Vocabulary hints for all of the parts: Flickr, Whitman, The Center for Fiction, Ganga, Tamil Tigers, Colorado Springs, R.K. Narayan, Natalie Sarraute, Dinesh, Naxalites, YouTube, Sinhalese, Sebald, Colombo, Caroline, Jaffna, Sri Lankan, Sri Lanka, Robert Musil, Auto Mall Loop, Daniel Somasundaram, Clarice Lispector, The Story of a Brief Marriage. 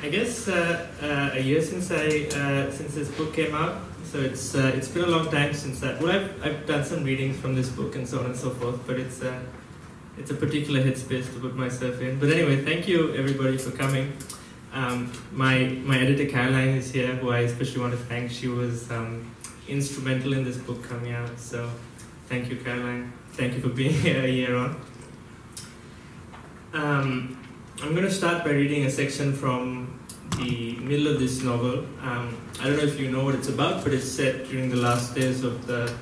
I guess a year since this book came out, so it's been a long time since that. Well, I've done some readings from this book and so on and so forth, but it's a particular headspace to put myself in. But anyway, thank you everybody for coming. My editor Caroline is here, who I especially want to thank. She was instrumental in this book coming out. So thank you, Caroline. Thank you for being here a year on. I'm going to start by reading a section from the middle of this novel. I don't know if you know what it's about, but it's set during the last days of the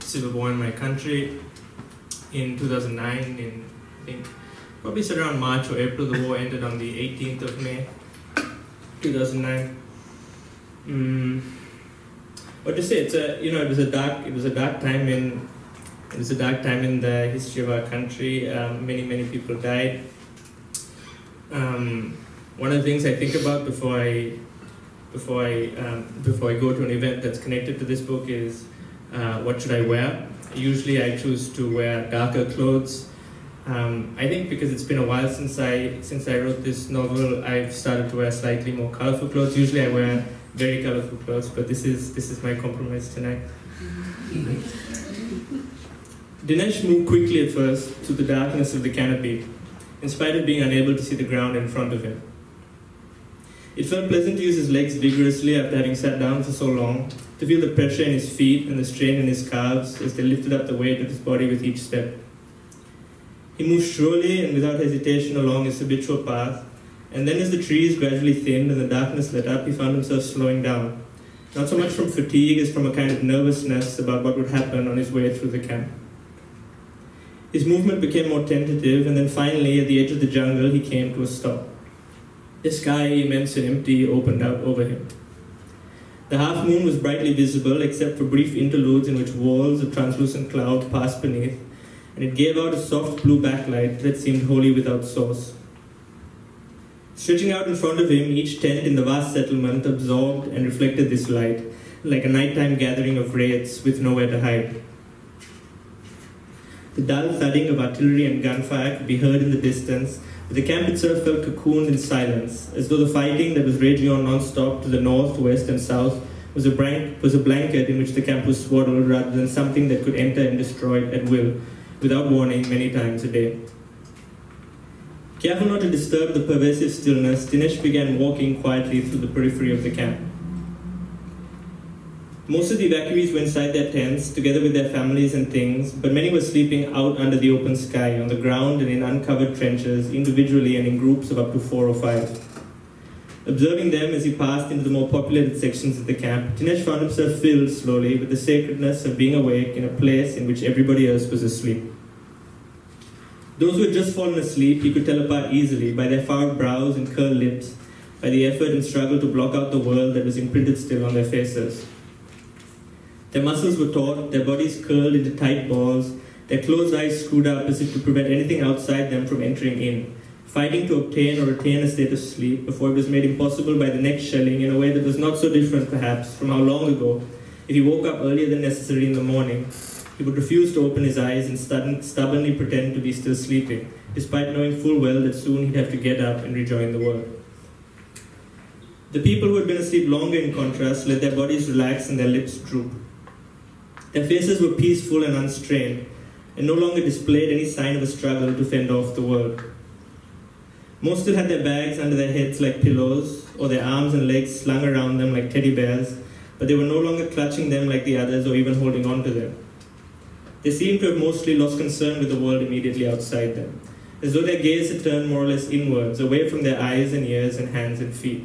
civil war in my country in 2009. In, I think, probably set around March or April. The war ended on the 18th of May, 2009. What to say? It's a, you know, it was a dark time in the history of our country. Many people died. One of the things I think about before I go to an event that's connected to this book is what should I wear? Usually I choose to wear darker clothes. I think because it's been a while since I wrote this novel, I've started to wear slightly more colorful clothes. Usually I wear very colorful clothes, but this is my compromise tonight. Dinesh moved quickly at first through the darkness of the canopy, in spite of being unable to see the ground in front of him. It felt pleasant to use his legs vigorously after having sat down for so long, to feel the pressure in his feet and the strain in his calves as they lifted up the weight of his body with each step. He moved surely and without hesitation along his habitual path, and then as the trees gradually thinned and the darkness let up, he found himself slowing down, not so much from fatigue as from a kind of nervousness about what would happen on his way through the camp. His movement became more tentative, and then finally, at the edge of the jungle, he came to a stop. The sky, immense and empty, opened out over him. The half-moon was brightly visible, except for brief interludes in which walls of translucent cloud passed beneath, and it gave out a soft blue backlight that seemed wholly without source. Stretching out in front of him, each tent in the vast settlement absorbed and reflected this light, like a nighttime gathering of wraiths with nowhere to hide. The dull thudding of artillery and gunfire could be heard in the distance, but the camp itself felt cocooned in silence, as though the fighting that was raging on non-stop to the north, west, and south was a blanket in which the camp was swaddled rather than something that could enter and destroy at will, without warning, many times a day. Careful not to disturb the pervasive stillness, Dinesh began walking quietly through the periphery of the camp. Most of the evacuees were inside their tents, together with their families and things, but many were sleeping out under the open sky, on the ground and in uncovered trenches, individually and in groups of up to 4 or 5. Observing them as he passed into the more populated sections of the camp, Dinesh found himself filled slowly with the sacredness of being awake in a place in which everybody else was asleep. Those who had just fallen asleep he could tell apart easily by their furrowed brows and curled lips, by the effort and struggle to block out the world that was imprinted still on their faces. Their muscles were taut, their bodies curled into tight balls, their closed eyes screwed up as if to prevent anything outside them from entering in, fighting to obtain or retain a state of sleep before it was made impossible by the next shelling in a way that was not so different, perhaps, from how long ago, if he woke up earlier than necessary in the morning, he would refuse to open his eyes and stubbornly pretend to be still sleeping, despite knowing full well that soon he'd have to get up and rejoin the world. The people who had been asleep longer, in contrast, let their bodies relax and their lips droop. Their faces were peaceful and unstrained, and no longer displayed any sign of a struggle to fend off the world. Most still had their bags under their heads like pillows, or their arms and legs slung around them like teddy bears, but they were no longer clutching them like the others or even holding on to them. They seemed to have mostly lost concern with the world immediately outside them, as though their gaze had turned more or less inwards, away from their eyes and ears and hands and feet.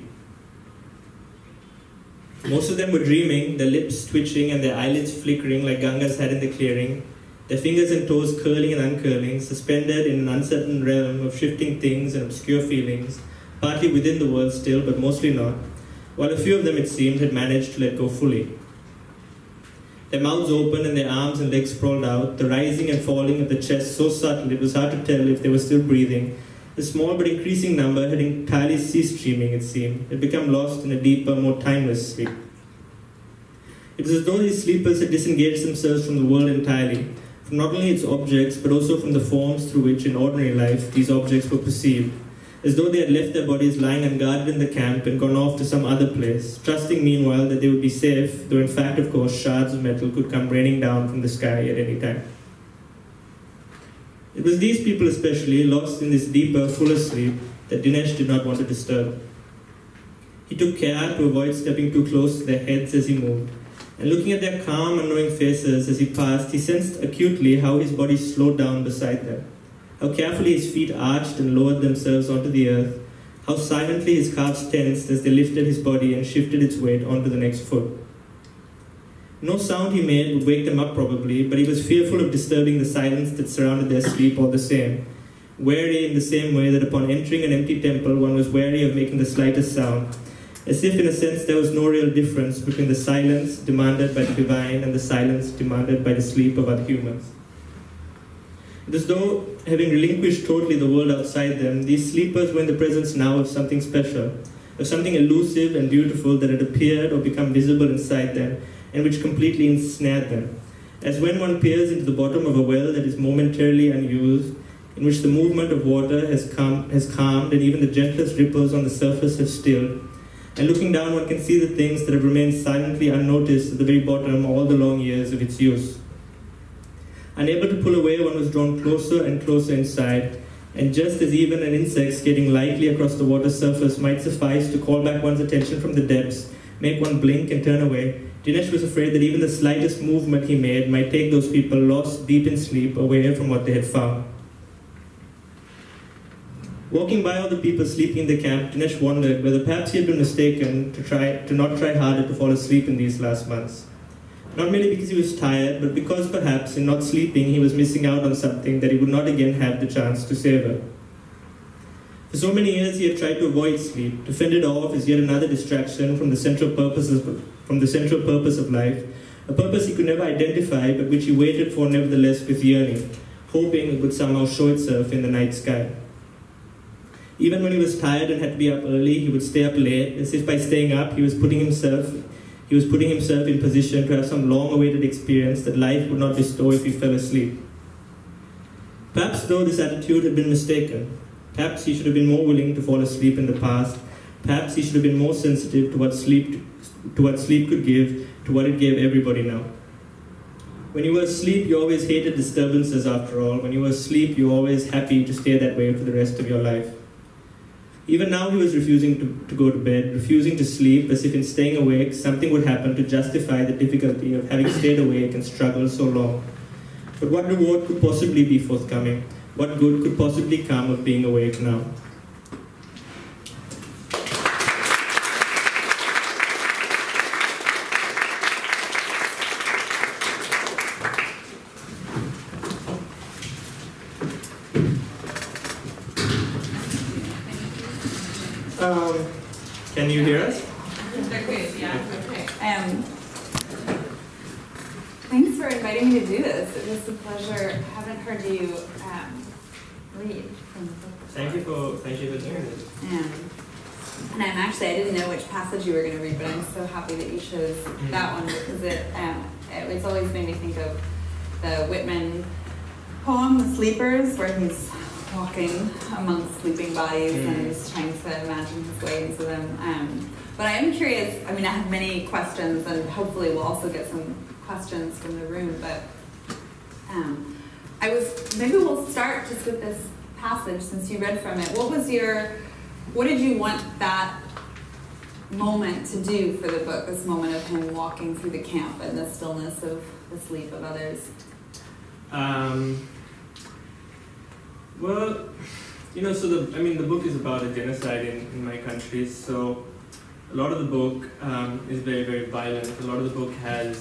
Most of them were dreaming, their lips twitching and their eyelids flickering like Ganga's had in the clearing, their fingers and toes curling and uncurling, suspended in an uncertain realm of shifting things and obscure feelings, partly within the world still, but mostly not, while a few of them, it seemed, had managed to let go fully. Their mouths open and their arms and legs sprawled out, the rising and falling of the chest so subtle it was hard to tell if they were still breathing. The small but increasing number had entirely ceased dreaming, it seemed, had become lost in a deeper, more timeless sleep. It was as though these sleepers had disengaged themselves from the world entirely, from not only its objects, but also from the forms through which, in ordinary life, these objects were perceived, as though they had left their bodies lying unguarded in the camp and gone off to some other place, trusting meanwhile that they would be safe, though in fact, of course, shards of metal could come raining down from the sky at any time. It was these people especially, lost in this deeper, fuller sleep, that Dinesh did not want to disturb. He took care to avoid stepping too close to their heads as he moved, and looking at their calm, unknowing faces as he passed, he sensed acutely how his body slowed down beside them, how carefully his feet arched and lowered themselves onto the earth, how silently his calves tensed as they lifted his body and shifted its weight onto the next foot. No sound he made would wake them up probably, but he was fearful of disturbing the silence that surrounded their sleep all the same, wary in the same way that upon entering an empty temple one was wary of making the slightest sound, as if in a sense there was no real difference between the silence demanded by the divine and the silence demanded by the sleep of other humans. It was as though, having relinquished totally the world outside them, these sleepers were in the presence now of something special, of something elusive and beautiful that had appeared or become visible inside them, and which completely ensnared them, as when one peers into the bottom of a well that is momentarily unused, in which the movement of water has calmed and even the gentlest ripples on the surface have stilled, and looking down one can see the things that have remained silently unnoticed at the very bottom all the long years of its use. Unable to pull away, one was drawn closer and closer inside, and just as even an insect skating lightly across the water surface might suffice to call back one's attention from the depths, make one blink and turn away, Dinesh was afraid that even the slightest movement he made might take those people lost deep in sleep away from what they had found. Walking by all the people sleeping in the camp, Dinesh wondered whether perhaps he had been mistaken to not try harder to fall asleep in these last months. Not merely because he was tired, but because perhaps in not sleeping he was missing out on something that he would not again have the chance to savor. For so many years he had tried to avoid sleep, to fend it off as yet another distraction from the central purpose of life, a purpose he could never identify but which he waited for nevertheless with yearning, hoping it would somehow show itself in the night sky. Even when he was tired and had to be up early, he would stay up late, as if by staying up he was putting himself in position to have some long-awaited experience that life would not bestow if he fell asleep. Perhaps, though, this attitude had been mistaken. Perhaps he should have been more willing to fall asleep in the past. Perhaps he should have been more sensitive to what sleep could give, to what it gave everybody now. When you were asleep, you always hated disturbances after all. When you were asleep, you were always happy to stay that way for the rest of your life. Even now he was refusing to go to bed, refusing to sleep, as if in staying awake something would happen to justify the difficulty of having stayed awake and struggled so long. But what reward could possibly be forthcoming? What good could possibly come of being awake now? Can you hear us? Yeah, okay. Thanks for inviting me to do this. It was a pleasure. I haven't heard you read from the book before. Thank you for doing this. Yeah. And I didn't know which passage you were going to read, but I'm so happy that you chose that one because it's always made me think of the Whitman poem, The Sleepers, where he's walking amongst sleeping bodies and just trying to imagine his way into them. But I am curious, I mean, I have many questions and hopefully we'll also get some questions from the room, but maybe we'll start just with this passage since you read from it. What did you want that moment to do for the book, this moment of him walking through the camp and the stillness of the sleep of others? Well, the book is about a genocide in my country, so a lot of the book is very, very violent. A lot of the book has,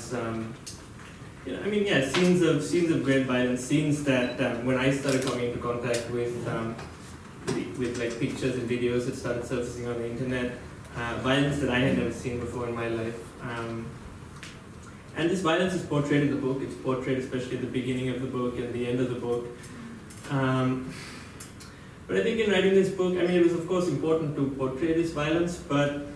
scenes of great violence, scenes that when I started coming into contact with like pictures and videos that started surfacing on the internet, violence that I had never seen before in my life. And this violence is portrayed in the book. It's portrayed especially at the beginning of the book and the end of the book. But I think in writing this book, it was of course important to portray this violence, but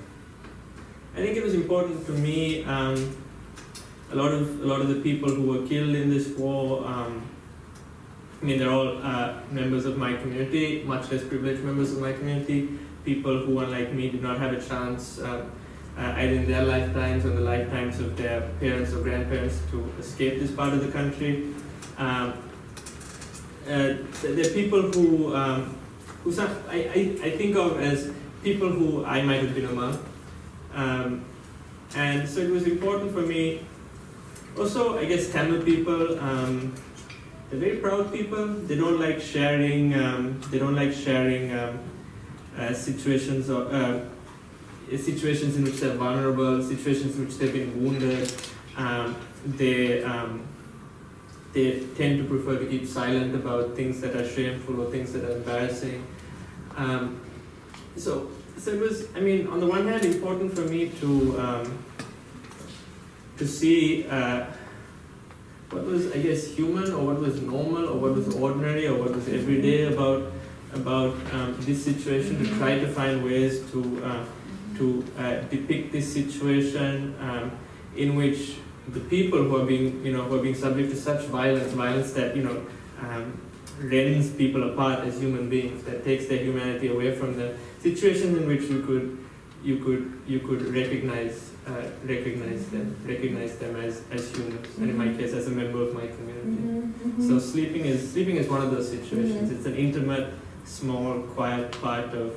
I think it was important to me, a lot of the people who were killed in this war, I mean, they're all members of my community, much less privileged members of my community, people who, unlike me, did not have a chance either in their lifetimes or the lifetimes of their parents or grandparents to escape this part of the country. They're people who I think of as people who I might have been among. And so it was important for me. Also, I guess Tamil people, they're very proud people. They don't like sharing. They don't like sharing situations or situations in which they're vulnerable, situations in which they've been wounded. They tend to prefer to keep silent about things that are shameful or things that are embarrassing. So it was, I mean, on the one hand, important for me to see what was, I guess, human, or what was normal, or what was ordinary, or what was everyday about this situation, to try to find ways to depict this situation in which the people who are being, subject to such violence that, rends people apart as human beings, that takes their humanity away from them, situations in which you could recognize them as humans, and in my case, as a member of my community. Mm-hmm. So sleeping is one of those situations. Mm-hmm. It's an intimate, small, quiet part of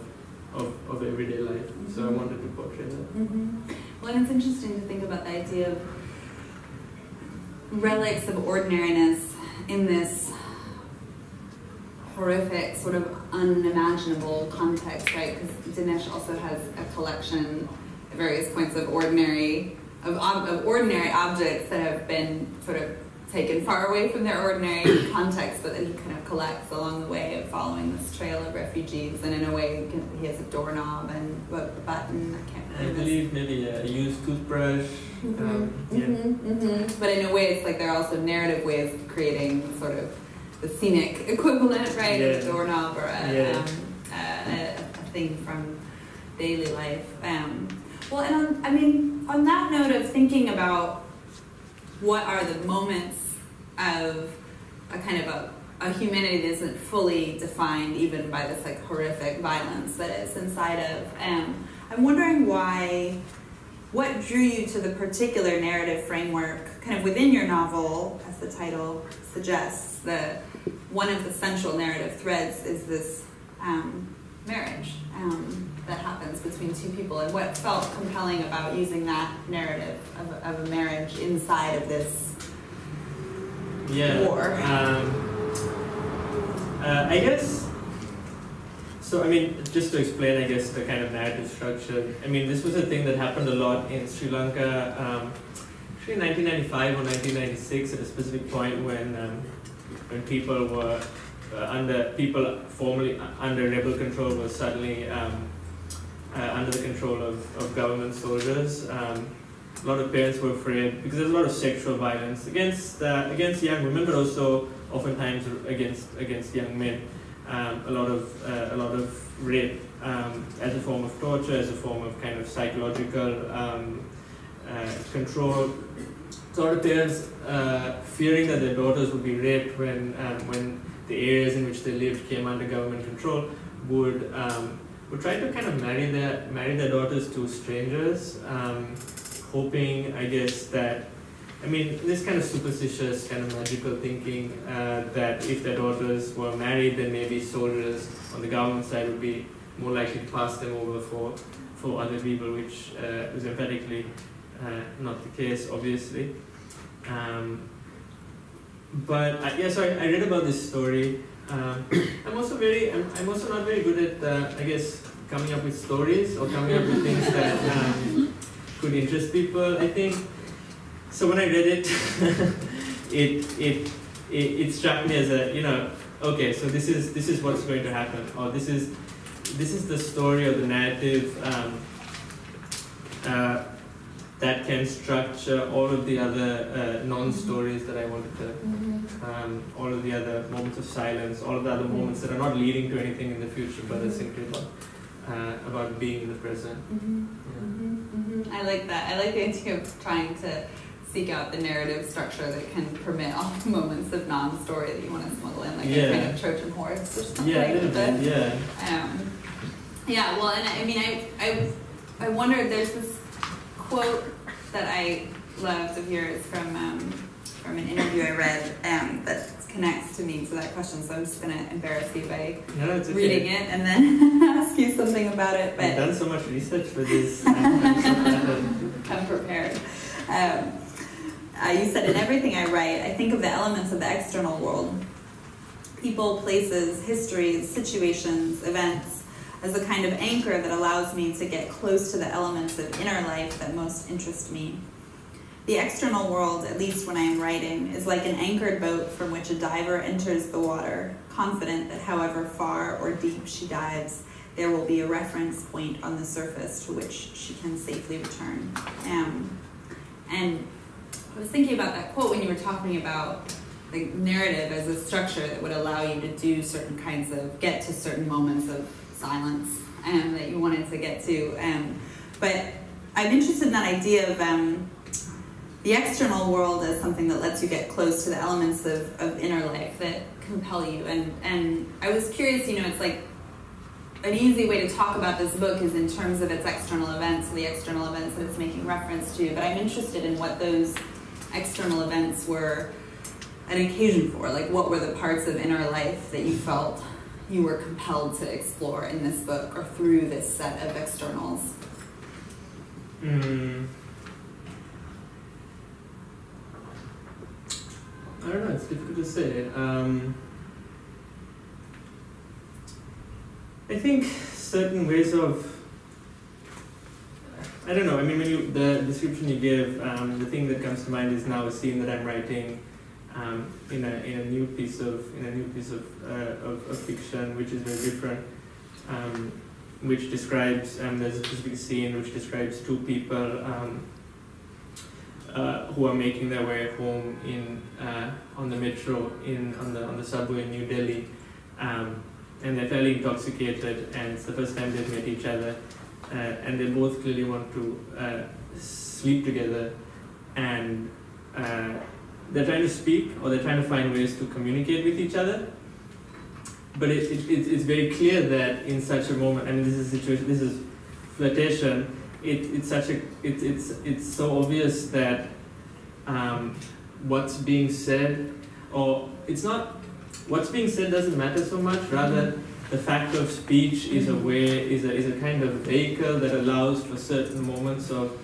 everyday life. Mm-hmm. So I wanted to portray that. Mm-hmm. Well, and it's interesting to think about the idea of relics of ordinariness in this horrific, sort of unimaginable context, right? Because Dinesh also has a collection at various points of ordinary objects that have been sort of taken far away from their ordinary context, but that he kind of collects along the way of following this trail of refugees. And in a way, he has a doorknob and a button. I can't remember. I believe maybe a used toothbrush. Mm-hmm. Yeah. Mm-hmm, mm-hmm. But in a way, it's like they're also narrative ways of creating sort of the scenic equivalent, right? Yeah. A doorknob or a thing from daily life. Well, and on that note of thinking about what are the moments of a kind of a humanity that isn't fully defined even by this like horrific violence that it's inside of, I'm wondering what drew you to the particular narrative framework kind of within your novel, as the title suggests. One of the central narrative threads is this marriage that happens between two people, and what felt compelling about using that narrative of a marriage inside of this war. I guess, so I mean, just to explain, I guess, the kind of narrative structure, I mean, this was a thing that happened a lot in Sri Lanka, actually in 1995 or 1996, at a specific point when people were formerly under rebel control were suddenly under the control of government soldiers. A lot of parents were afraid because there's a lot of sexual violence against young women, but also oftentimes against young men. A lot of rape as a form of torture, as a form of kind of psychological control. So a lot of parents fearing that their daughters would be raped when the areas in which they lived came under government control, would try to kind of marry their daughters to strangers, hoping, I guess, that, I mean, this kind of superstitious, kind of magical thinking that if their daughters were married, then maybe soldiers on the government side would be more likely to pass them over for other people, which was emphatically not the case, obviously. But I read about this story. I'm also not very good at, I guess, coming up with stories or coming up with things that could interest people, I think. So when I read it, it struck me as okay, so this is what's going to happen, or this is the story or the narrative that can structure all of the other non-stories that I wanted to, all of the other moments of silence, all of the other moments that are not leading to anything in the future, but are simply about being in the present. Mm-hmm. Yeah. Mm-hmm. I like that. I like the idea of trying to seek out the narrative structure that can permit all the moments of non-story that you want to smuggle in, like a kind of Trojan horse or something. Yeah, a little bit, yeah. Yeah, well, and I mean, I wonder, there's this quote that I loved of yours from an interview I read that connects to me to that question, so I'm just going to embarrass you by reading it and then ask you something about it. But I've done so much research for this. Come prepared. You said, in everything I write, I think of the elements of the external world, people, places, histories, situations, events, as a kind of anchor that allows me to get close to the elements of inner life that most interest me. The external world, at least when I am writing, is like an anchored boat from which a diver enters the water, confident that however far or deep she dives, there will be a reference point on the surface to which she can safely return. And I was thinking about that quote when you were talking about the narrative as a structure that would allow you to do certain kinds of, get to certain moments of silence that you wanted to get to. But I'm interested in that idea of the external world as something that lets you get close to the elements of inner life that compel you. And I was curious, you know, it's like an easy way to talk about this book is in terms of its external events, the external events that it's making reference to, but I'm interested in what those external events were an occasion for. Like, what were the parts of inner life that you felt you were compelled to explore in this book or through this set of externals? I don't know, it's difficult to say. I think certain ways of, I don't know, I mean, when you, the description you give, the thing that comes to mind is now a scene that I'm writing in a new piece of fiction, which is very different, which describes, there's a specific scene which describes two people who are making their way home in on the metro on the subway in New Delhi, and they're fairly intoxicated, and it's the first time they've met each other, and they both clearly want to sleep together, and they're trying to speak, or they're trying to find ways to communicate with each other, but it's very clear that in such a moment, I mean, this is a situation, this is flirtation. It's so obvious that what's being said, or it's not, what's being said doesn't matter so much. Rather, the fact of speech is a way, is a kind of vehicle that allows for certain moments of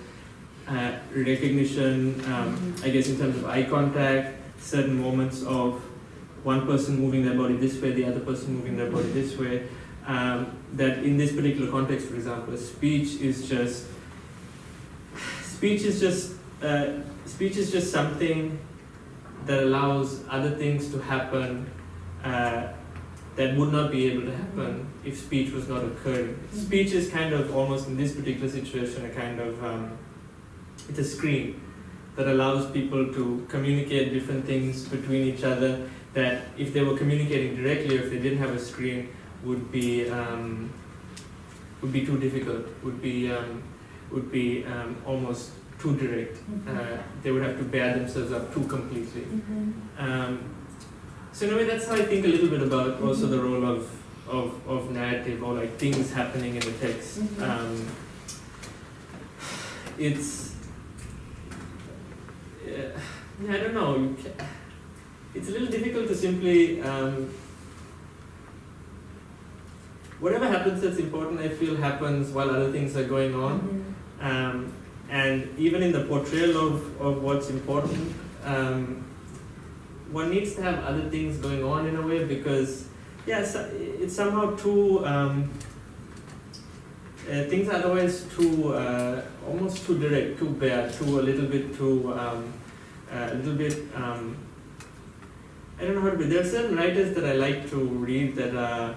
recognition. I guess in terms of eye contact, certain moments of one person moving their body this way, the other person moving their body this way. That in this particular context, for example, speech is just something that allows other things to happen that would not be able to happen if speech was not occurring. Speech is kind of almost in this particular situation a kind of it's a screen that allows people to communicate different things between each other that if they were communicating directly or if they didn't have a screen would be too difficult, would be almost too direct. They would have to bear themselves up too completely. So in a way, that's how I think a little bit about also the role of narrative, or like things happening in the text. I don't know, it's a little difficult to simply whatever happens that's important, I feel, happens while other things are going on. And even in the portrayal of what's important, one needs to have other things going on in a way, because, yes, it's somehow too, things are otherwise too, almost too direct, too bare, too, a little bit too, I don't know how to be. There are certain writers that I like to read that are,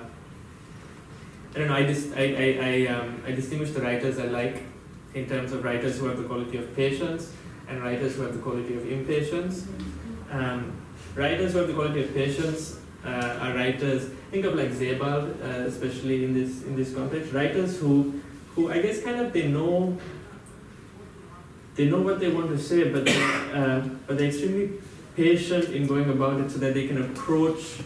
I don't know, I distinguish the writers I like in terms of writers who have the quality of patience and writers who have the quality of impatience. Writers who have the quality of patience are writers, think of like Sebald, especially in this context, writers who I guess kind of, they know they know what they want to say, but they're extremely patient in going about it so that they can approach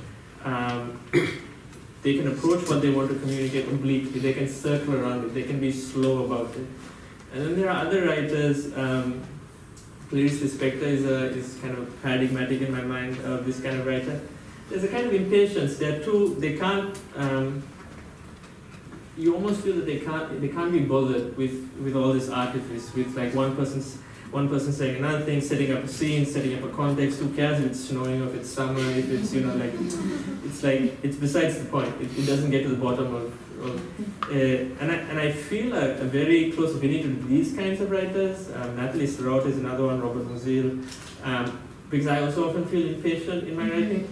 what they want to communicate obliquely. They can circle around it. They can be slow about it. And then there are other writers. Clarice Lispector is kind of paradigmatic in my mind of this kind of writer. There's a kind of impatience. They're too. They can't. You almost feel that they can't be bothered with all this artifice, with like one person saying another thing, setting up a scene, setting up a context. Who cares if it's snowing, if it's summer, if it's, you know, like it's besides the point. It doesn't get to the bottom of and I feel a very close affinity to these kinds of writers. Natalie Sarraute is another one, Robert Musil, because I also often feel impatient in my writing.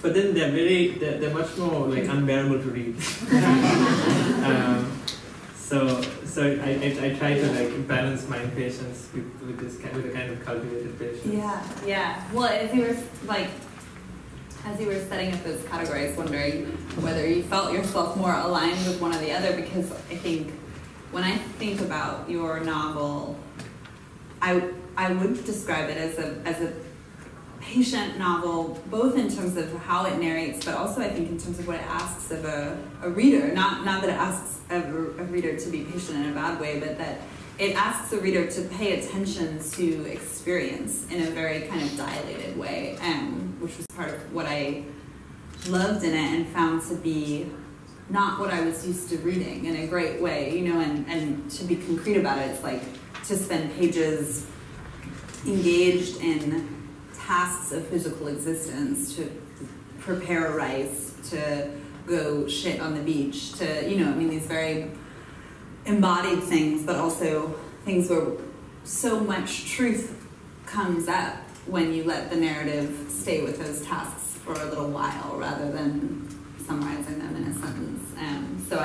But then they're much more like unbearable to read. So I try to like balance my impatience with a kind of cultivated patience. Yeah. Well, as you were setting up those categories, wondering whether you felt yourself more aligned with one or the other, because I think when I think about your novel, I would describe it as a patient novel, both in terms of how it narrates, but also I think in terms of what it asks of a reader. Not that it asks a reader to be patient in a bad way, but that it asks the reader to pay attention to experience in a very kind of dilated way, which was part of what I loved in it and found to be not what I was used to reading in a great way, you know, and to be concrete about it, it's like to spend pages engaged in tasks of physical existence, to prepare rice, to go shit on the beach, to, you know, I mean, these very embodied things, but also things where so much truth comes up when you let the narrative stay with those tasks for a little while rather than summarizing them in a sentence. So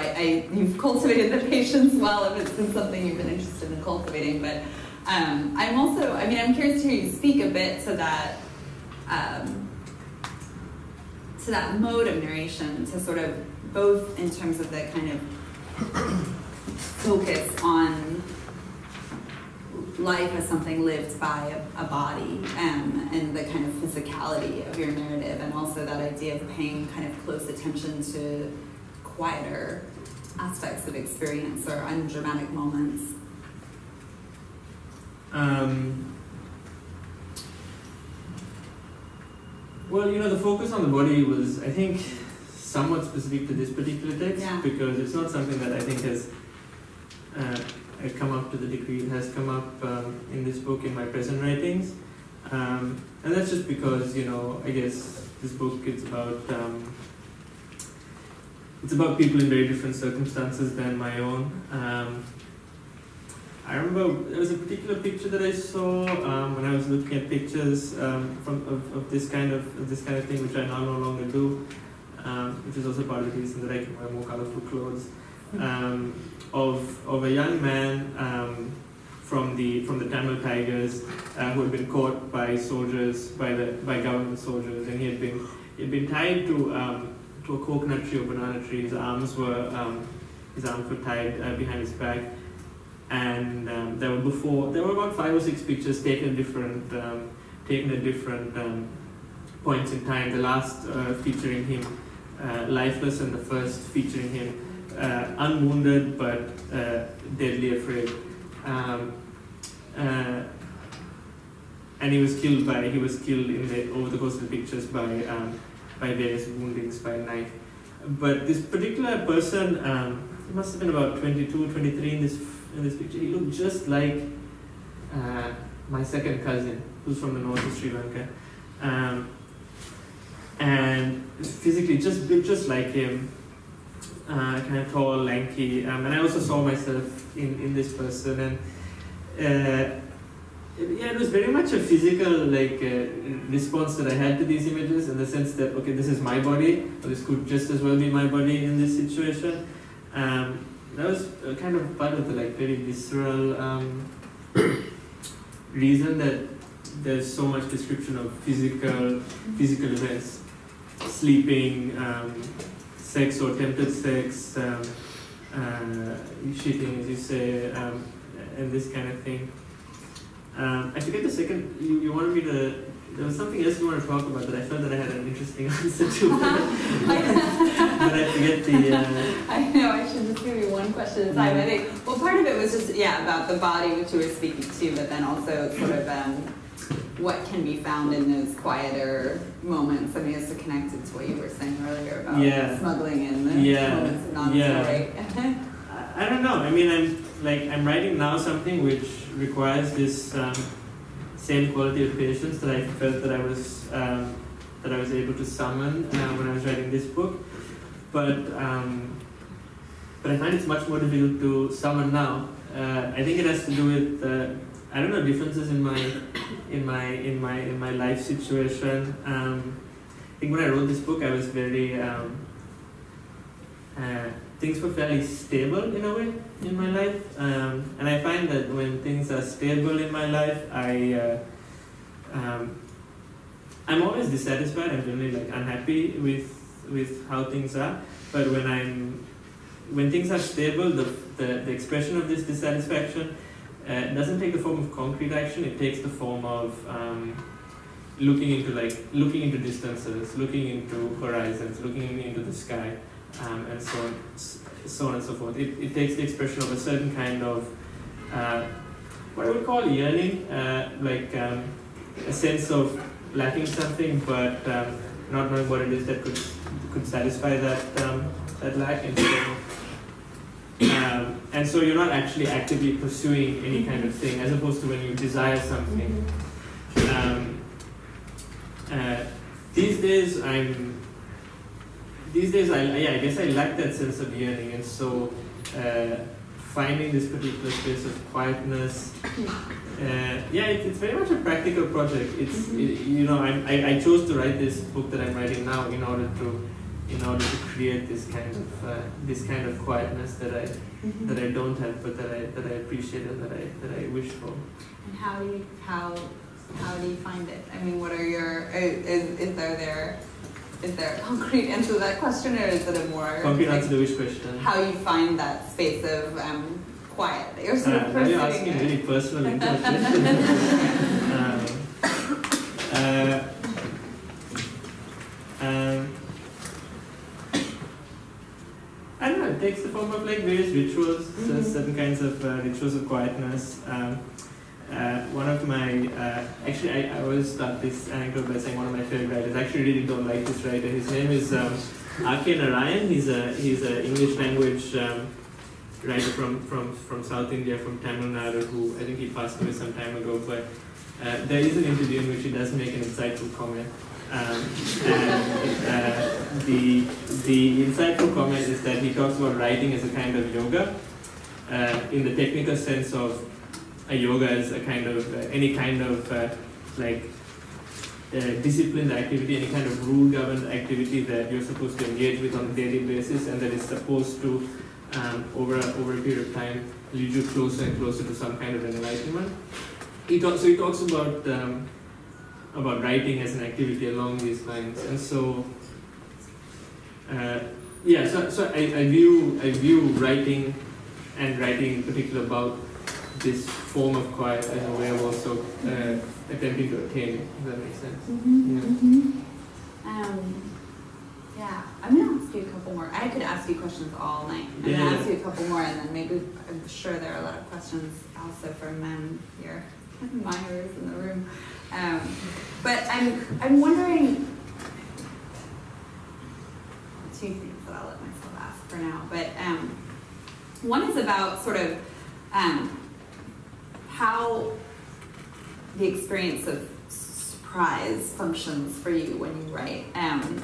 you've cultivated the patience well, if it's been something you've been interested in cultivating, but I'm curious to hear you speak a bit to that mode of narration, to sort of both in terms of the kind of focus on life as something lived by a body, and the kind of physicality of your narrative, and also that idea of paying kind of close attention to quieter aspects of experience or undramatic moments. Well, you know, the focus on the body was, I think, somewhat specific to this particular text, because it's not something that I think has come up to the degree it has come up in this book in my present writings, and that's just because, you know, I guess this book is about it's about people in very different circumstances than my own. I remember there was a particular picture that I saw when I was looking at pictures of this kind of thing, which I now no longer do, which is also part of the reason that I can wear more colorful clothes, of a young man from the Tamil Tigers who had been caught by soldiers, by government soldiers, and he had been tied to a coconut tree or banana tree. His arms were tied behind his back. And there were about 5 or 6 pictures taken at different points in time. The last featuring him lifeless, and the first featuring him unwounded but deadly afraid. And he was killed over the course of the pictures by various woundings by knife. But this particular person, he must have been about 22, 23 in this picture. He looked just like my second cousin, who's from the north of Sri Lanka, and physically just like him, kind of tall, lanky, and I also saw myself in this person, and it was very much a physical response that I had to these images, in the sense that, okay, this is my body, or this could just as well be my body in this situation. That was kind of part of the very visceral reason that there's so much description of physical events, sleeping, sex or attempted sex, cheating, as you say, and this kind of thing. I forget the second, you wanted me to, there was something else you wanted to talk about that I felt that I had an interesting answer to, but I forget the... I know, I should just give you one question at a time. I think, well, part of it was just, yeah, about the body, which you were speaking to, but then also sort of what can be found in those quieter moments. I mean, it's connected to what you were saying earlier about smuggling in the moments of non-story. I don't know. I mean, I'm writing now something which requires this same quality of patience that I felt that I was able to summon when I was writing this book, but I find it's much more difficult to summon now. I think it has to do with I don't know, differences in my life situation. I think when I wrote this book, I was very things were fairly stable in a way in my life, and I find that when things are stable in my life, I'm always dissatisfied. I'm generally unhappy with how things are. But when things are stable, the expression of this dissatisfaction doesn't take the form of concrete action. It takes the form of looking into distances, looking into horizons, looking into the sky. And so on and so forth. It takes the expression of a certain kind of what I would call yearning, a sense of lacking something, but not knowing what it is that could satisfy that lack. And so you're not actually actively pursuing any kind of thing, as opposed to when you desire something. These days, I guess I lack that sense of yearning, and so finding this particular space of quietness, it's very much a practical project. I chose to write this book that I'm writing now in order to create this kind of quietness that I that I don't have, but that I appreciate and that I wish for. And how do you find it? I mean, what are your Is there a concrete answer to that question, or is it a more concrete answer to which question? How you find that space of quiet that you're sort of pursuing? You're asking really personal questions. I don't know. It takes the form of various rituals, certain kinds of rituals of quietness. One of my, I always start this anecdote by saying one of my favorite writers, I actually really don't like this writer, his name is R.K. Narayan. He's a English language writer from South India, from Tamil Nadu, who I think he passed away some time ago, but there is an interview in which he does make an insightful comment. The insightful comment is that he talks about writing as a kind of yoga, in the technical sense of yoga is a kind of any kind of disciplined activity, any kind of rule-governed activity that you're supposed to engage with on a daily basis, and that is supposed to, over a period of time, lead you closer and closer to some kind of enlightenment. He talks about writing as an activity along these lines, and so I view writing and writing in particular about this form of quiet as a way of also attempting to attain it. Does that make sense? Mm-hmm, yeah. Mm-hmm. I'm going to ask you a couple more. I could ask you questions all night. I'm going to ask you a couple more, and then maybe, I'm sure there are a lot of questions also from your admirers in the room. But I'm wondering two things that I'll let myself ask for now. But one is about sort of how the experience of surprise functions for you when you write, and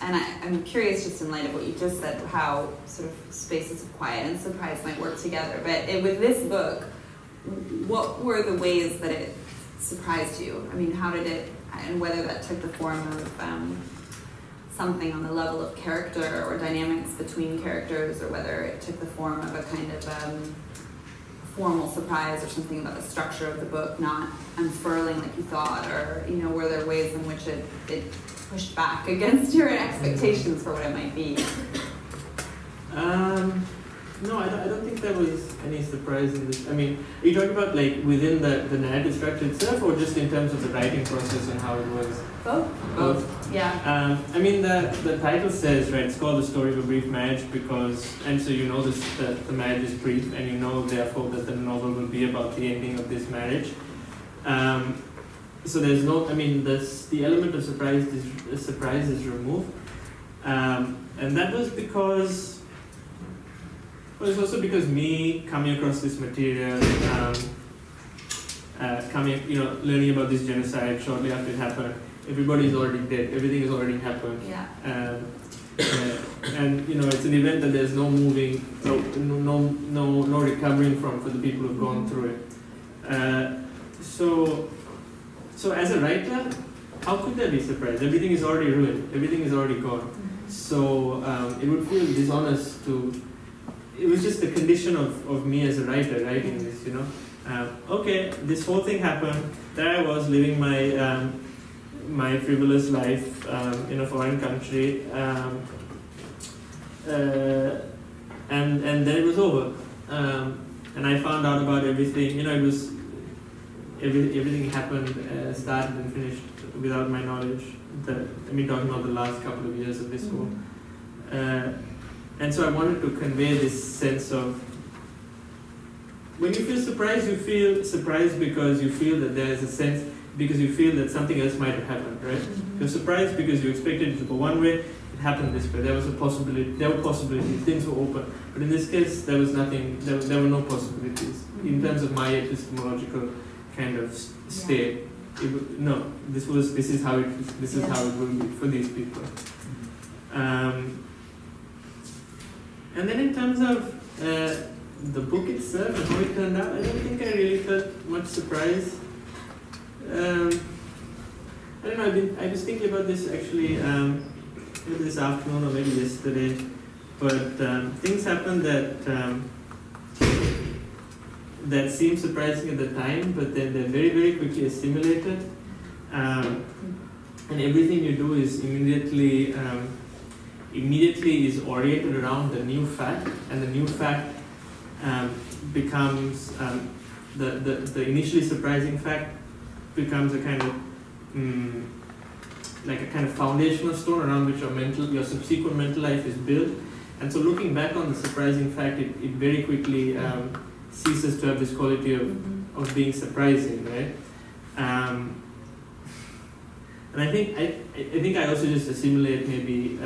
I'm curious, just in light of what you just said, how sort of spaces of quiet and surprise might work together. But with this book, what were the ways that it surprised you? I mean, how did it, and whether that took the form of something on the level of character or dynamics between characters, or whether it took the form of a kind of formal surprise, or something about the structure of the book not unfurling like you thought, or were there ways in which it pushed back against your expectations for what it might be? No, I don't think there was any surprise in this. I mean, are you talking about like within the narrative structure itself, or just in terms of the writing process and how it was? Both. Yeah. I mean, the title says, right, it's called The Story of a Brief Marriage because, and so you know this, that the marriage is brief, and you know therefore that the novel will be about the ending of this marriage. So there's no, I mean, the element of surprise is removed, and that was because. Well, it's also because me coming across this material, learning about this genocide shortly after it happened. Everybody's already dead. Everything has already happened. Yeah. And you know, it's an event that there's no moving, no recovering from for the people who've gone through it. So as a writer, how could there be surprise? Everything is already ruined. Everything is already gone. So it would feel dishonest to. It was just the condition of me as a writer writing this, you know. Okay, this whole thing happened. There I was living my my frivolous life in a foreign country, and then it was over. And I found out about everything. You know, it was everything happened, started and finished without my knowledge. Talking about the last couple of years of this war. And so I wanted to convey this sense of, when you feel surprised because you feel that there is a sense, because you feel that something else might have happened, right? Mm-hmm. You're surprised because you expected it to go one way, it happened this way, there was a possibility, there were possibilities, things were open. But in this case, there was nothing, there were no possibilities. Mm-hmm. In terms of my epistemological kind of state, yeah. This is how it will be for these people. And then in terms of the book itself and how it turned out, I don't think I really felt much surprise. I don't know, I was thinking about this actually maybe this afternoon or maybe yesterday, but things happened that that seemed surprising at the time, but then they're very, very quickly assimilated. And everything you do is immediately is oriented around the new fact, and the new fact becomes the initially surprising fact becomes a kind of foundational stone around which your subsequent mental life is built. And so looking back on the surprising fact, it very quickly ceases to have this quality of being surprising, right? And I think I also just assimilate maybe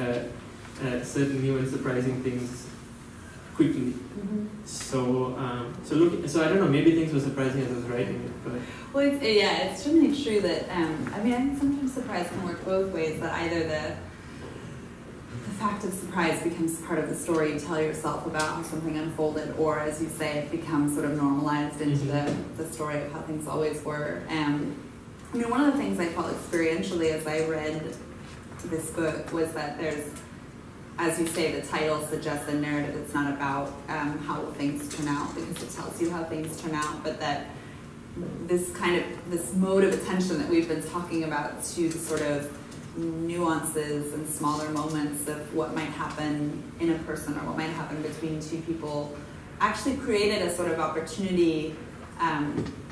certain new and surprising things quickly. Mm-hmm. So I don't know. Maybe things were surprising as I was writing it. But. Well, it's certainly true that I think sometimes surprise can work both ways. That either the fact of surprise becomes part of the story you tell yourself about how something unfolded, or as you say, it becomes sort of normalized into the story of how things always were. One of the things I felt experientially as I read this book was that there's. As you say, the title suggests a narrative that's not about how things turn out, because it tells you how things turn out, but that this mode of attention that we've been talking about to the sort of nuances and smaller moments of what might happen in a person or what might happen between two people actually created a sort of opportunity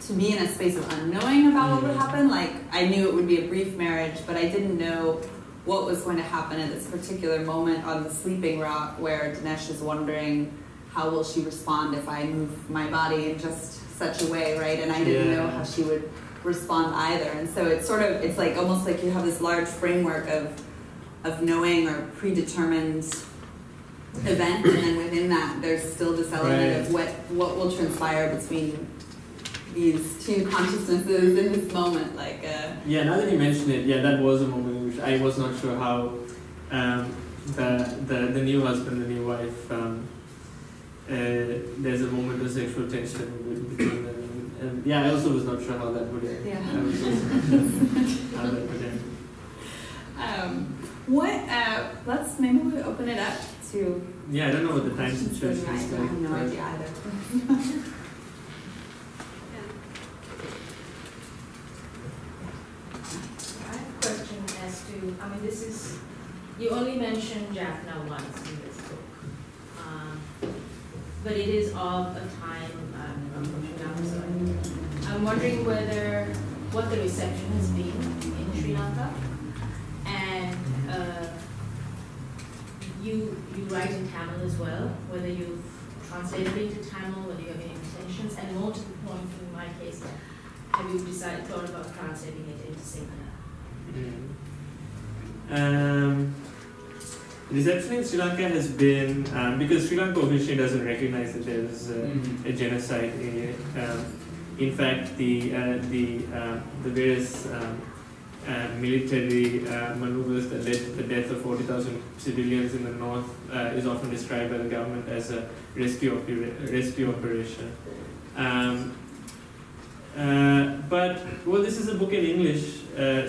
to me in a space of unknowing about what would happen. Like, I knew it would be a brief marriage, but I didn't know what was going to happen at this particular moment on the sleeping rock where Dinesh is wondering how will she respond if I move my body in just such a way, right? And I didn't know how she would respond either. And so it's like almost like you have this large framework of knowing or predetermined event, and then within that there's still this element of what will transpire between these two consciousnesses in this moment, like now that you mention it, that was a moment in which I was not sure how the new husband, the new wife, there's a moment of sexual tension between them, and I also was not sure how that would end. I was also how that would end. Let's maybe we open it up to. I don't know what the time situation is. I have no idea either. This is, you only mentioned Jaffna once in this book. but it is of a time from Sri Lanka. So I'm wondering what the reception has been in Sri Lanka. And you write in Tamil as well, whether you've translated into Tamil, whether you have any intentions, and more to the point, in my case, have you thought about translating it into Sinhala? Reception in Sri Lanka has been, because Sri Lanka officially doesn't recognize that there was a genocide in in fact, the various military maneuvers that led to the death of 40,000 civilians in the north is often described by the government as a rescue operation. But well, this is a book in English,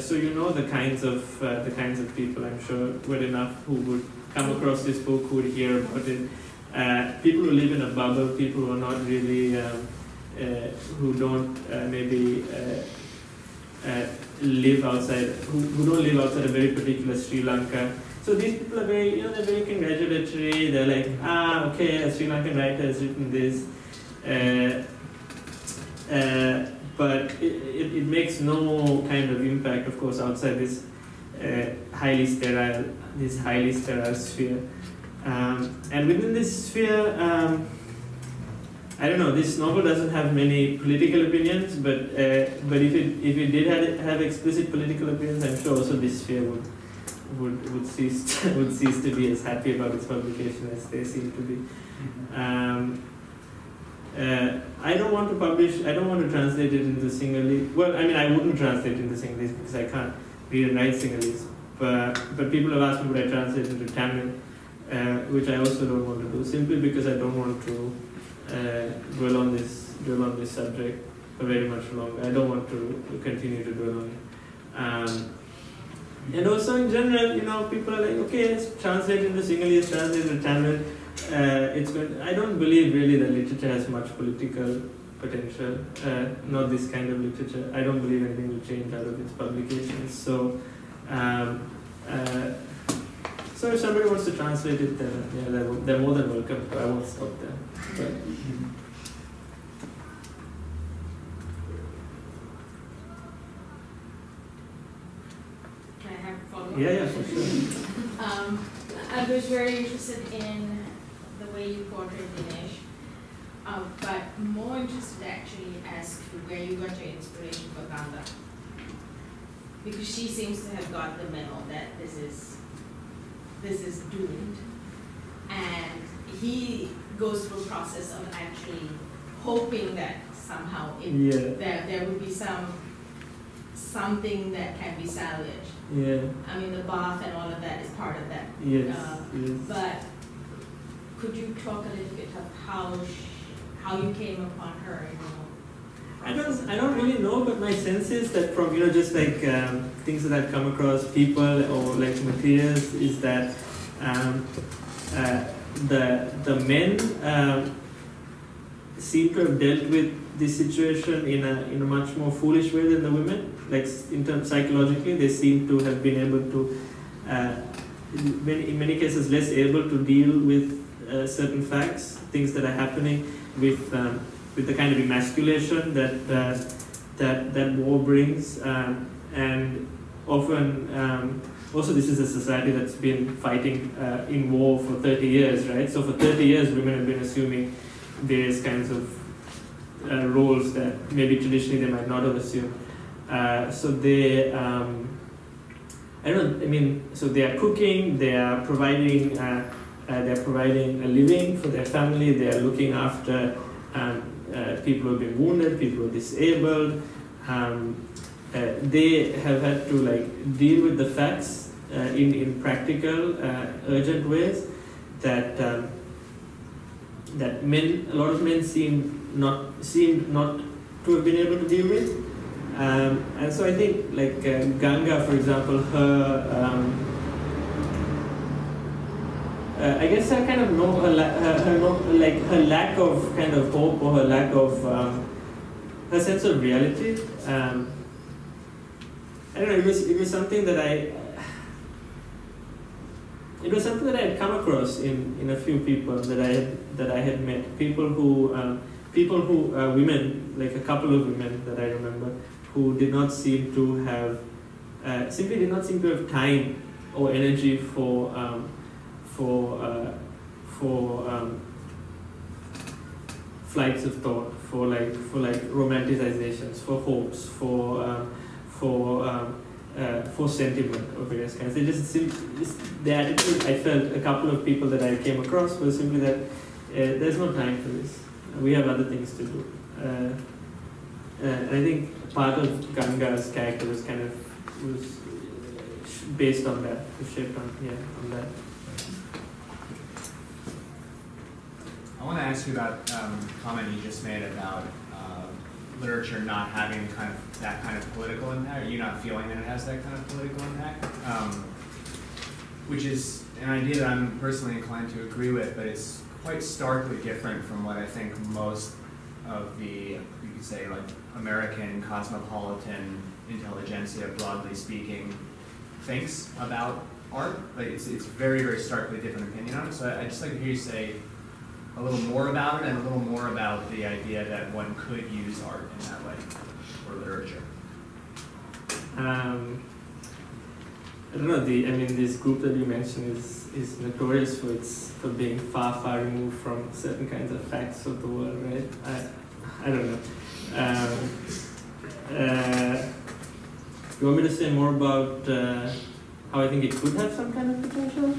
so you know the kinds of people I'm sure well enough who would come across this book, who would hear about it. People who live in a bubble, people who are not really who don't maybe live outside, who don't live outside a very particular Sri Lanka. So these people are very, they're very congratulatory. They're like, ah, okay, a Sri Lankan writer has written this. But it makes no kind of impact, of course, outside this highly sterile sphere. And within this sphere, I don't know. This novel doesn't have many political opinions, but if it did have explicit political opinions, I'm sure also this sphere would cease to, to be as happy about its publication as they seem to be. I don't want to publish, I don't want to translate it into Sinhalese. Well, I mean, I wouldn't translate it into Sinhalese because I can't read and write Sinhalese. But people have asked me would I translate it into Tamil, which I also don't want to do, simply because I don't want to dwell on this subject for very much longer. I don't want to continue to dwell on it. And also in general, people are like, okay, translate into Sinhalese, translate into Tamil. I don't believe really that literature has much political potential, not this kind of literature. I don't believe anything will change out of its publications. So, so if somebody wants to translate it, then yeah, they're more than welcome. I won't stop them. But. Can I have a follow-up? Yeah, for sure. I was very interested in the way you portrayed Dinesh, but more interested actually as to where you got your inspiration for Ganga, because she seems to have got the memo that this is doomed, and he goes through a process of actually hoping that somehow there would be something that can be salvaged. Yeah. I mean, the bath and all of that is part of that. Yes. Yes. But could you talk a little bit of how you came upon her? I don't really know, but my sense is that from just like things that I've come across, people or like materials, is that the men seem to have dealt with this situation in a much more foolish way than the women. Like in terms psychologically, they seem to have been able to, in many cases, less able to deal with. Certain facts, things that are happening with the kind of emasculation that that war brings, and often also this is a society that's been fighting in war for 30 years, right? So for 30 years, women have been assuming various kinds of roles that maybe traditionally they might not have assumed. So they. So they are cooking, they are providing. They're providing a living for their family, they're looking after people who have been wounded, people who are disabled. They have had to deal with the facts in practical, urgent ways that a lot of men seem not to have been able to deal with. And so I think Ganga, for example, her I guess I kind of know her lack of kind of hope, or her lack of her sense of reality. I don't know. It was something that I it was something that I had come across in a few people that I had met, women, like a couple of women that I remember, who did not seem to have simply did not seem to have time or energy for flights of thought, for romanticizations, for hopes, for sentiment of various kinds. It just seemed, the attitude I felt a couple of people that I came across was simply that there's no time for this. We have other things to do. And I think part of Ganga's character was based on that, shaped on that. I want to ask you about comment you just made about literature not having that kind of political impact, or you not feeling that it has that kind of political impact, which is an idea that I'm personally inclined to agree with, but it's quite starkly different from what I think most of the, you could say, like American cosmopolitan intelligentsia, broadly speaking, thinks about art. Like it's very, very starkly different opinion on it. So I'd just like to hear you say a little more about it and a little more about the idea that one could use art in that way, or literature. I don't know, this group that you mentioned is notorious for being far, far removed from certain kinds of facts of the world, right? I don't know. You want me to say more about how I think it could have some kind of potential?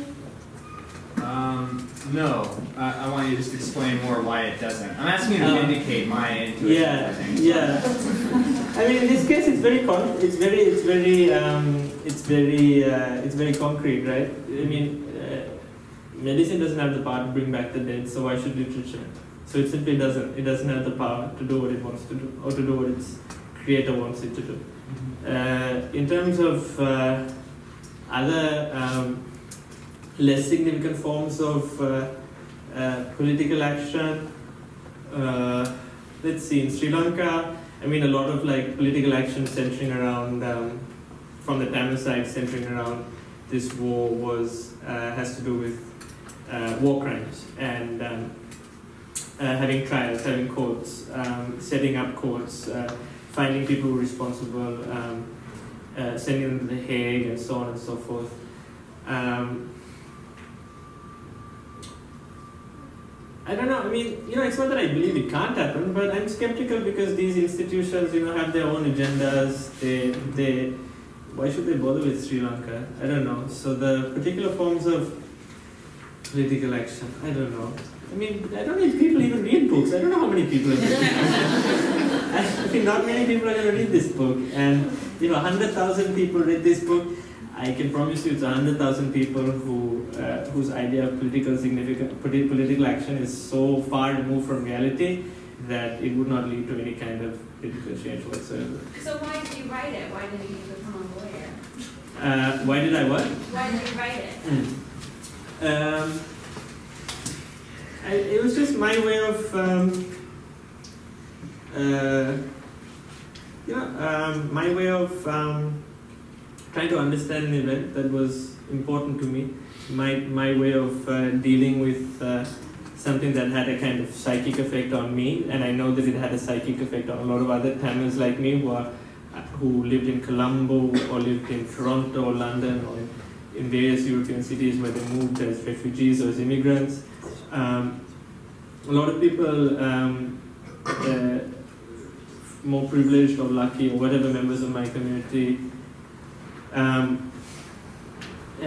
No. I want you to just explain more why it doesn't. I'm asking you to indicate my intuition. Yeah. I mean, in this case, it's very concrete, right? I mean, medicine doesn't have the power to bring back the dead, so why should literature? So it simply doesn't. It doesn't have the power to do what it wants to do, or to do what its creator wants it to do. In terms of other less significant forms of political action. Let's see, in Sri Lanka, a lot of political action centering around, from the Tamil side, centering around this war has to do with war crimes and having trials, having courts, setting up courts, finding people who are responsible, sending them to The Hague, and so on and so forth. I don't know, it's not that I believe it can't happen, but I'm skeptical because these institutions, have their own agendas. Why should they bother with Sri Lanka? I don't know. So the particular forms of political action, I don't know. I don't know if people even read books. I don't know how many people have read books. Not many people are going to read this book. And, 100,000 people read this book. I can promise you, it's 100,000 people whose idea of political action is so far removed from reality that it would not lead to any kind of political change whatsoever. So why did you write it? Why did you become a lawyer? Why did I what? Why did you write it? It was just my way of. My way of. Trying to understand an event that was important to me, my way of dealing with something that had a kind of psychic effect on me, and I know that it had a psychic effect on a lot of other Tamils like me who lived in Colombo or lived in Toronto or London or in various European cities where they moved as refugees or as immigrants. A lot of people, more privileged or lucky or whatever members of my community, had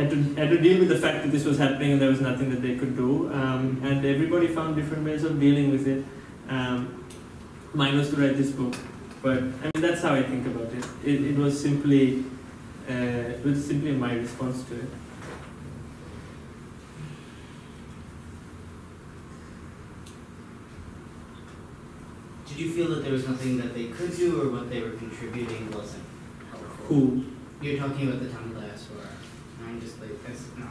to deal with the fact that this was happening and there was nothing that they could do, and everybody found different ways of dealing with it. Mine was to write this book, but that's how I think about it. It was simply my response to it. Did you feel that there was nothing that they could do, or what they were contributing wasn't helpful? Who? You're talking about the Tamil diaspora. I'm just like, that's no.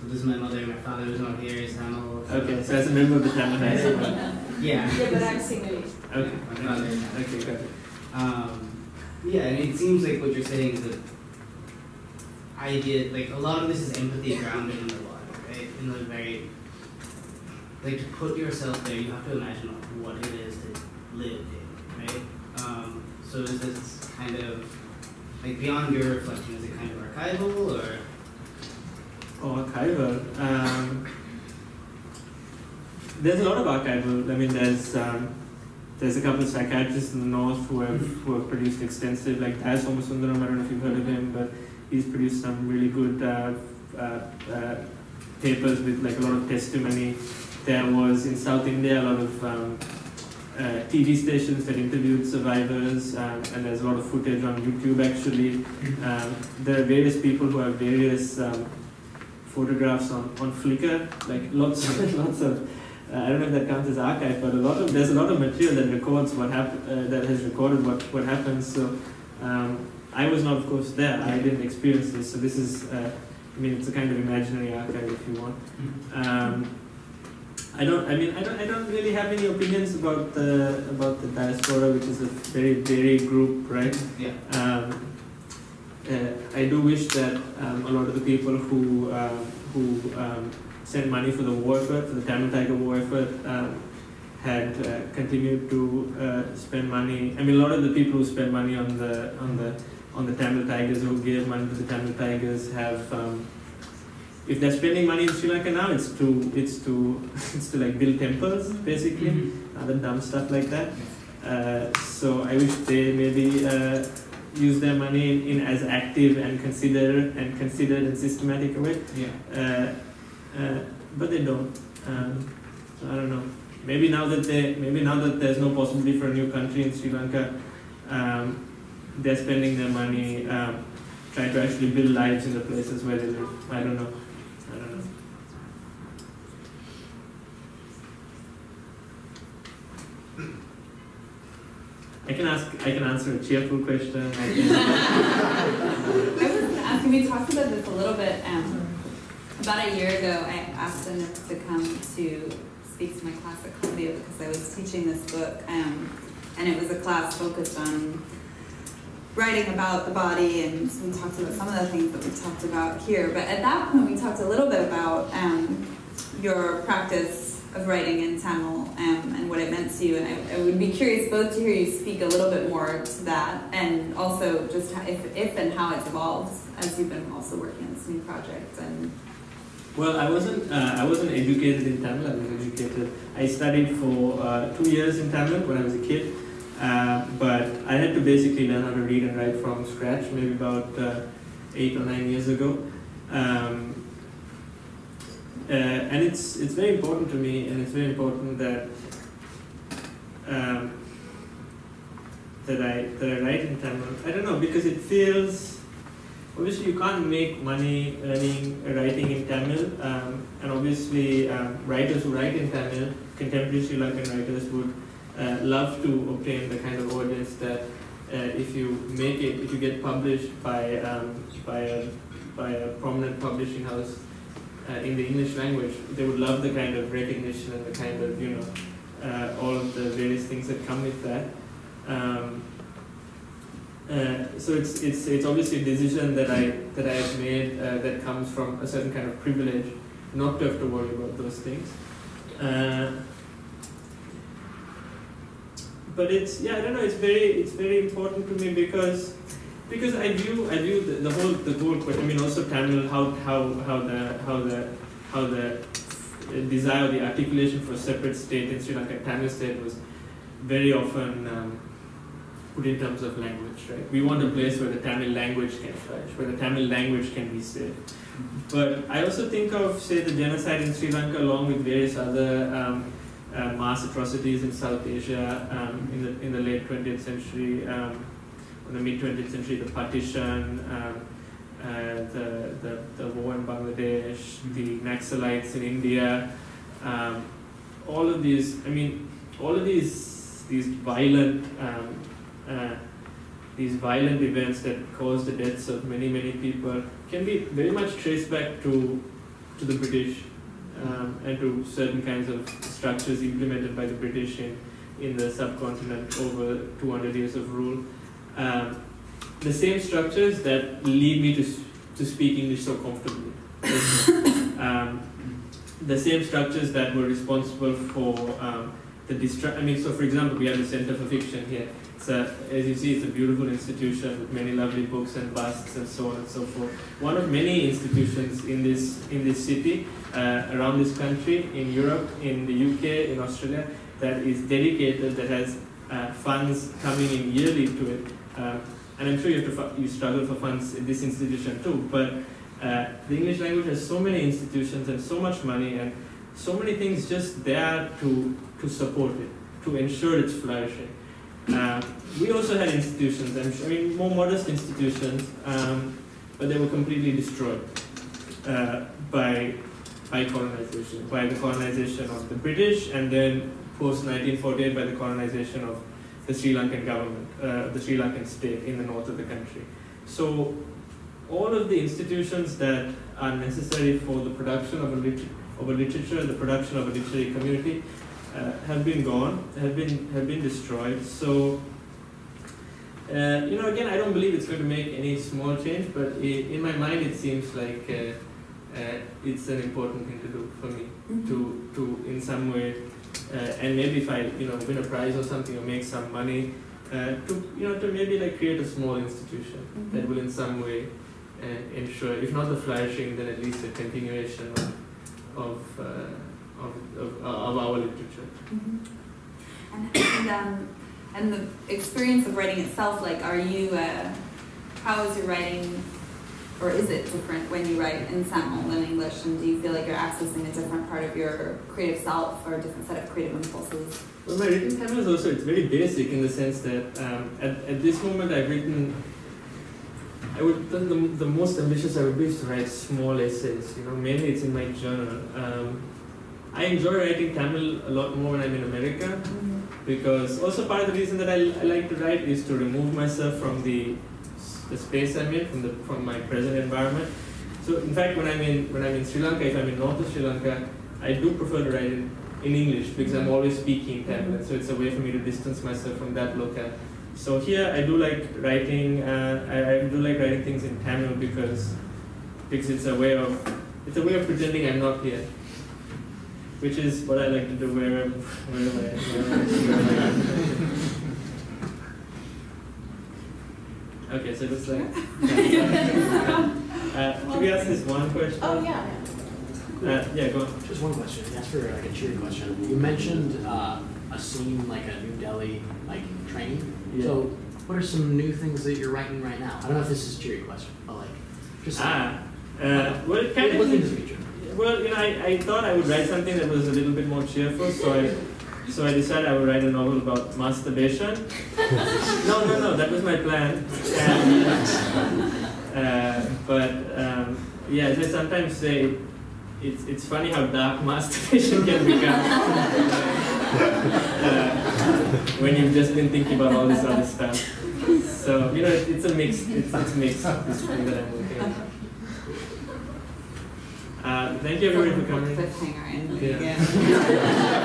So this is my mother and my father was not here, is Tamil. Okay, so as a member of the Tamil diaspora. Yeah, but I'm Sinhalese. Okay, my father is Tamil. Okay, got it. It seems like what you're saying is that I idea, like a lot of this is empathy grounded in the water, right? In the very, like, to put yourself there, you have to imagine what it is to live in, right? So is this kind of, like, beyond your reflection, is it kind of archival or? Oh, archival. There's a lot of archival. I mean, there's a couple of psychiatrists in the north who have produced extensive, like Daniel Somasundaram. I don't know if you've heard of him, but he's produced some really good papers with like a lot of testimony. There was in South India a lot of TV stations that interviewed survivors, and there's a lot of footage on YouTube actually. There are various people who have various photographs on Flickr, like lots of. I don't know if that counts as archive, but there's a lot of material that records what has recorded what happens. So I was not, of course, there. I didn't experience this. So this is, I mean, it's a kind of imaginary archive, if you want. I don't really have any opinions about the diaspora, which is a very varied group, right? Yeah. I do wish that a lot of the people who sent money for the war effort, for the Tamil Tiger war effort, had continued to spend money. I mean, a lot of the people who spent money on the Tamil Tigers, who gave money to the Tamil Tigers, have. If they're spending money in Sri Lanka now, it's to like build temples, basically, other dumb stuff like that. So I wish they maybe use their money in as active and considered and systematic a way. Yeah. But they don't. So I don't know. Maybe now that there's no possibility for a new country in Sri Lanka, they're spending their money trying to actually build lives in the places where they live. I don't know. I can answer a cheerful question. I was asking. We talked about this a little bit. About a year ago, I asked them to come to speak to my class at Columbia because I was teaching this book, and it was a class focused on writing about the body, and we talked about some of the things that we've talked about here. But at that point, we talked a little bit about your practice of writing in Tamil and what it meant to you, and I would be curious both to hear you speak a little bit more to that, and also just if and how it's evolved as you've been also working on this new project. And well, I wasn't educated in Tamil. I was educated. I studied for 2 years in Tamil when I was a kid, but I had to basically learn how to read and write from scratch, maybe about 8 or 9 years ago. And it's very important to me, and it's very important that that I write in Tamil. I don't know, because it feels. Obviously, you can't make money writing in Tamil, and obviously writers who write in Tamil, contemporary Sri Lankan writers, would love to obtain the kind of audience that if you get published by a prominent publishing house in the English language, they would love the kind of recognition and the kind of, you know, all of the various things that come with that. So it's obviously a decision that I have made that comes from a certain kind of privilege, not to have to worry about those things. But it's, yeah, I don't know. It's very important to me because I view the whole question. I mean, also Tamil, how the desire, the articulation for a separate state in Sri Lanka, Tamil state, was very often. Put in terms of language, right? We want a place where the Tamil language can flourish, where the Tamil language can be said. But I also think of, say, the genocide in Sri Lanka, along with various other mass atrocities in South Asia in the late 20th century, or the mid 20th century, the partition, the war in Bangladesh, the Naxalites in India, all of these. I mean, all of these violent. These violent events that caused the deaths of many people can be very much traced back to the British and to certain kinds of structures implemented by the British in the subcontinent over 200 years of rule. The same structures that lead me to to speak English so comfortably. The same structures that were responsible for so for example, we have the Center for Fiction here. So, as you see, it's a beautiful institution with many lovely books and busts and so on and so forth. One of many institutions in this city, around this country, in Europe, in the UK, in Australia, that is dedicated, that has funds coming in yearly to it. And I'm sure you struggle for funds in this institution too. But the English language has so many institutions and so much money and so many things just there to support it, to ensure its flourishing. We also had institutions, more modest institutions, but they were completely destroyed by colonization, by the colonization of the British, and then post-1948 by the colonization of the Sri Lankan government, the Sri Lankan state in the north of the country. So all of the institutions that are necessary for the production of a literature, the production of a literary community, have been gone, have been destroyed. So, again, I don't believe it's going to make any small change, but in my mind, it seems like it's an important thing to do for me, to in some way, and maybe if I win a prize or something or make some money, to maybe like create a small institution that will in some way ensure, if not the flourishing, then at least the continuation of our literature. And the experience of writing itself, are you, how is your writing, or is it different when you write in Tamil than English, and do you feel like you're accessing a different part of your creative self or a different set of creative impulses? Well, my written Tamil is also, it's very basic in the sense that at this moment I've written, the most ambitious I would be is to write small essays, mainly it's in my journal. I enjoy writing Tamil a lot more when I'm in America, because also part of the reason that I like to write is to remove myself from the space I'm in, from my present environment. So in fact, when I'm in Sri Lanka, if I'm in north of Sri Lanka, I do prefer to write in English because I'm always speaking Tamil, so it's a way for me to distance myself from that locale. So here I do like writing. I do like writing things in Tamil because it's a way of pretending I'm not here, which is what I like to do wherever. Okay, so just like... Should we ask this one question? Oh, yeah. Yeah, go on. Just one question. That's for a cheery question. You mentioned a scene, like a New Delhi train. Yeah. So what are some new things that you're writing right now? I don't know if this is a cheery question, but Well, I thought I would write something that was a little bit more cheerful, so I decided I would write a novel about masturbation. No, that was my plan. But as I sometimes say, it's funny how dark masturbation can become when you've just been thinking about all this other stuff. So it's a mix. It's mixed. This thing that I'm working on. Thank you everyone for coming. Yeah.